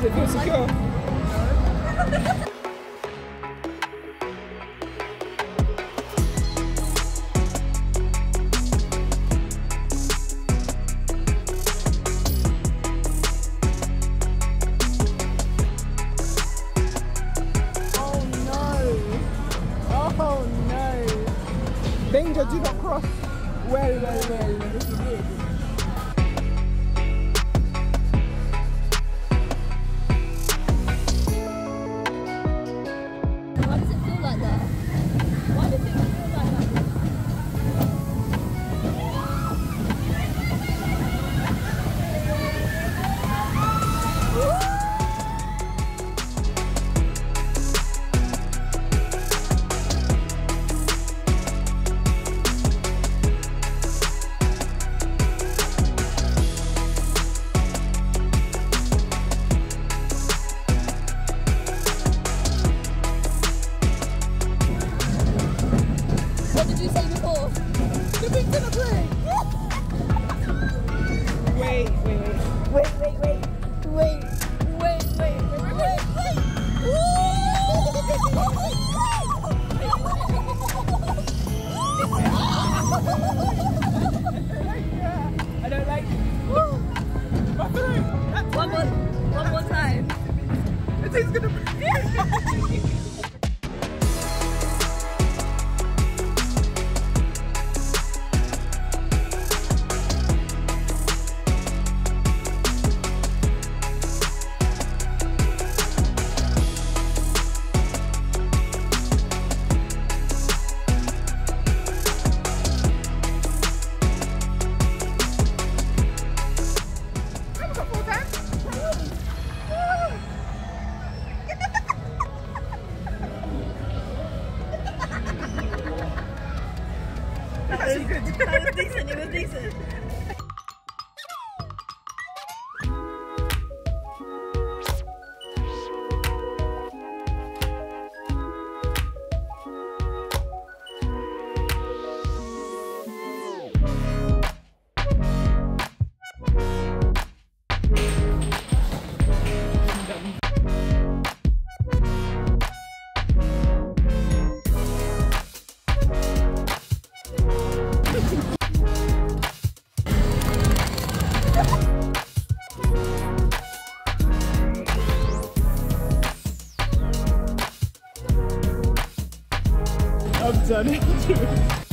Does it feel secure? No. Danger, do not cross. Well. This is it. Why does it feel like that? Why do things feel like that? What did you say before? The big dinner plate! Wait. I don't like it. One more time. It is gonna be. That was decent, it was decent. I'm done.